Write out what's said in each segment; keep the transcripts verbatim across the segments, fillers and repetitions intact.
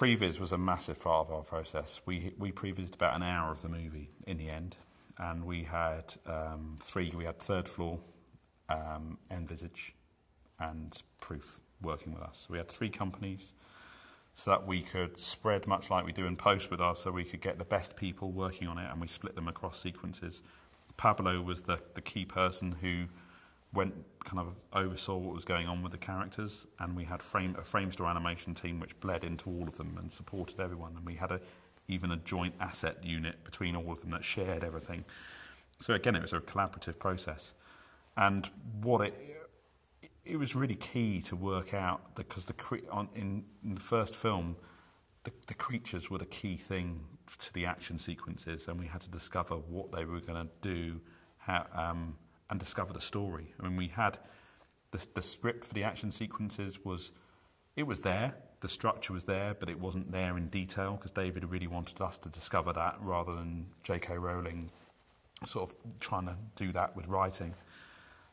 Previs was a massive part of our process. We, we prevised about an hour of the movie in the end, and we had um, three, we had Third Floor, um, Envisage and Proof working with us. So we had three companies so that we could spread much like we do in post with us, so we could get the best people working on it, and we split them across sequences. Pablo was the, the key person who went kind of oversaw what was going on with the characters, and we had frame, a Framestore animation team which bled into all of them and supported everyone, and we had a, even a joint asset unit between all of them that shared everything. So again, it was a collaborative process, and what it it was really key to work out, because the on, in, in the first film, the, the creatures were the key thing to the action sequences, and we had to discover what they were going to do, how. Um, and discover the story. I mean, we had, the, the script for the action sequences was, it was there, the structure was there, but it wasn't there in detail, because David really wanted us to discover that rather than J K. Rowling sort of trying to do that with writing.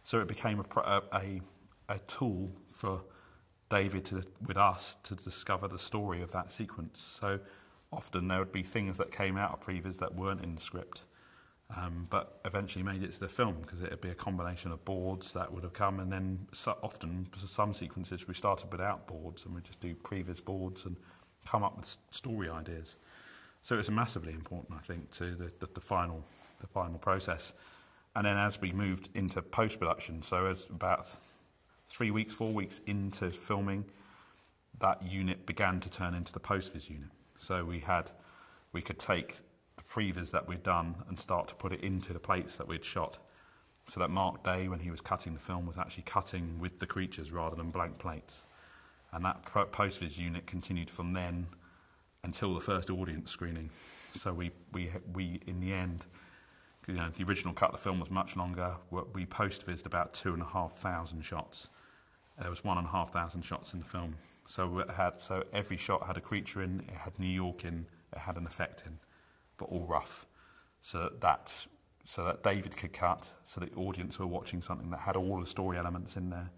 So it became a, a, a tool for David to, with us, to discover the story of that sequence. So often there would be things that came out of previs that weren't in the script, Um, but eventually made it to the film, because it would be a combination of boards that would have come, and then so often for some sequences we started without boards and we just do previous boards and come up with story ideas. So it's massively important, I think, to the, the, the final the final process. And then as we moved into post-production, so as about th three weeks, four weeks into filming, that unit began to turn into the post-vis unit. So we had, we could take previs that we'd done and start to put it into the plates that we'd shot, so that Mark Day, when he was cutting the film, was actually cutting with the creatures rather than blank plates. And that post-vis unit continued from then until the first audience screening. So we, we, we in the end, you know, the original cut of the film was much longer. We post-vised about two and a half thousand shots. There was one and a half thousand shots in the film. So, it had, so every shot had a creature in, it had New York in, it had an effect in, but all rough, so that, that so that David could cut, so that the audience were watching something that had all the story elements in there,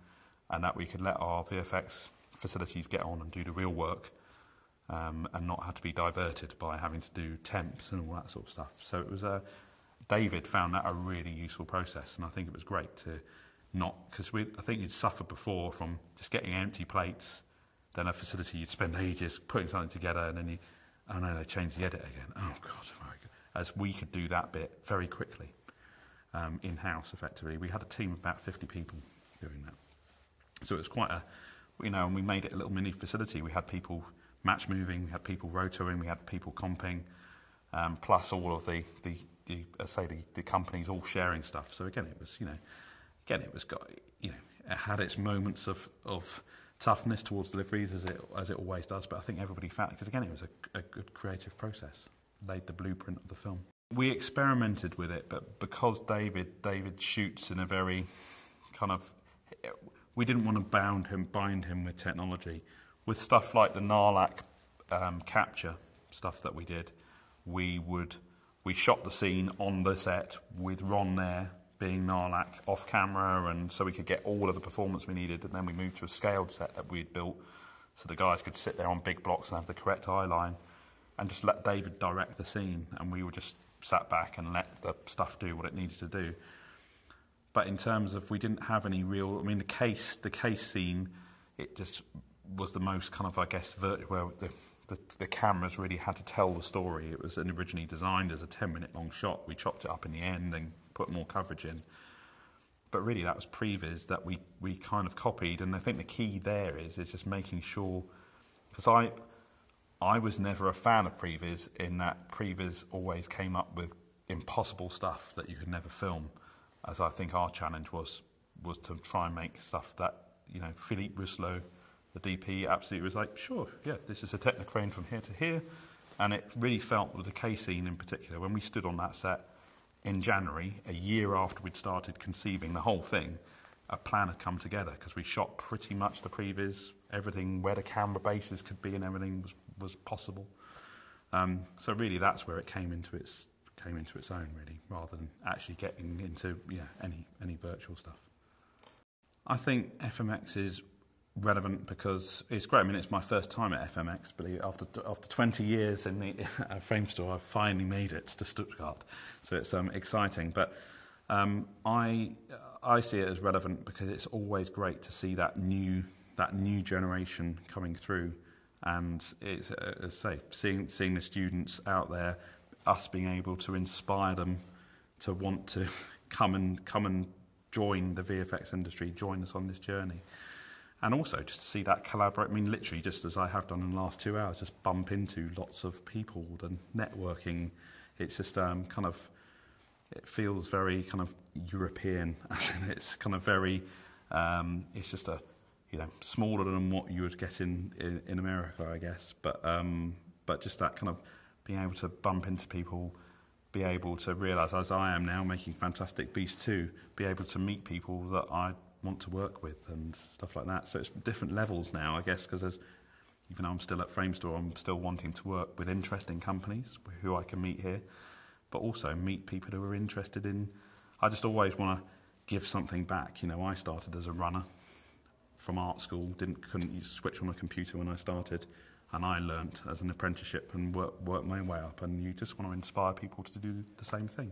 and that we could let our V F X facilities get on and do the real work, um, and not have to be diverted by having to do temps and all that sort of stuff. So it was a, David found that a really useful process, and I think it was great to not, because we I think you'd suffered before from just getting empty plates, then a facility you'd spend ages putting something together, and then you. Oh no, they changed the edit again. Oh God, as we could do that bit very quickly, um, in-house effectively. We had a team of about fifty people doing that. So it was quite a, you know, and we made it a little mini facility. We had people match moving, we had people rotoring, we had people comping, um, plus all of the, the, the I say the, the companies all sharing stuff. So again, it was, you know, again, it was got, you know, it had its moments of, of, toughness towards deliveries, as it, as it always does, but I think everybody found it, because again it was a, a good creative process, laid the blueprint of the film. We experimented with it, but because David, David shoots in a very kind of, we didn't want to bound him, bind him with technology. With stuff like the Gnarlak um, capture stuff that we did, we would, we shot the scene on the set with Ron there, being Gnarlak off camera, and so we could get all of the performance we needed, and then we moved to a scaled set that we'd built so the guys could sit there on big blocks and have the correct eye line and just let David direct the scene, and we were just sat back and let the stuff do what it needed to do. But in terms of, we didn't have any real, I mean the case the case scene, it just was the most kind of, I guess, where the, the, the cameras really had to tell the story. It was originally designed as a ten minute long shot. We chopped it up in the end and put more coverage in, but really that was previs that we we kind of copied. And I think the key there is is just making sure, because I I was never a fan of previs, in that previs always came up with impossible stuff that you could never film. As I think our challenge was was to try and make stuff that, you know, Philippe Rousselot, the D P, absolutely was like, sure, yeah, this is a technocrane from here to here, and it really felt with the case scene in particular when we stood on that set. In January, a year after we'd started conceiving the whole thing, a plan had come together, because we shot pretty much the previs, everything where the camera bases could be and everything was, was possible. Um, so really that's where it came into its, came into its own really, rather than actually getting into yeah, any, any virtual stuff. I think F M X is relevant because it's great. I mean, it's my first time at F M X, believe after after twenty years in the Framestore, I've finally made it to Stuttgart, so it's um exciting. But um, I I see it as relevant because it's always great to see that new that new generation coming through, and it's uh, as I say, seeing seeing the students out there, us being able to inspire them to want to come and come and join the V F X industry, join us on this journey. And also just to see that collaborate, I mean, literally just as I have done in the last two hours, just bump into lots of people and networking. It's just um, kind of, it feels very kind of European. It's kind of very, um, it's just a, you know, smaller than what you would get in, in, in America, I guess. But, um, but just that kind of being able to bump into people, be able to realise, as I am now making Fantastic Beasts two, be able to meet people that I want to work with and stuff like that. So it's different levels now, I guess, because there's, even though I'm still at Framestore, I'm still wanting to work with interesting companies who I can meet here, but also meet people who are interested in... I just always want to give something back. You know, I started as a runner from art school, didn't couldn't switch on a computer when I started, and I learnt as an apprenticeship and worked work my way up, and you just want to inspire people to do the same thing.